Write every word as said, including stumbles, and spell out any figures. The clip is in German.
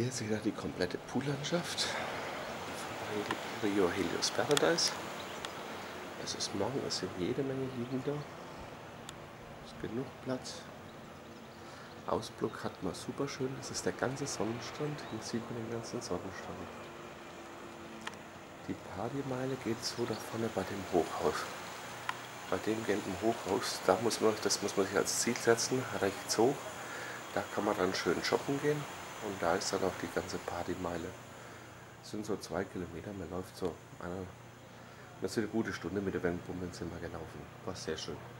Hier ist wieder die komplette Poollandschaft von Riu Helios Paradise. Es ist morgen, es sind jede Menge Liegender. Es ist genug Platz. Ausblick hat man super schön. Das ist der ganze Sonnenstrand. Hier sieht man den ganzen Sonnenstrand. Die Partymeile geht so da vorne bei dem Hochhaus. Bei dem gelben Hochhaus, da muss man, das muss man sich als Ziel setzen, rechts hoch. Da kann man dann schön shoppen gehen. Und da ist dann auch die ganze Partymeile. Das sind so zwei Kilometer, man läuft so eine, das ist eine gute Stunde mit der Wendbummeln sind wir gelaufen. War sehr schön.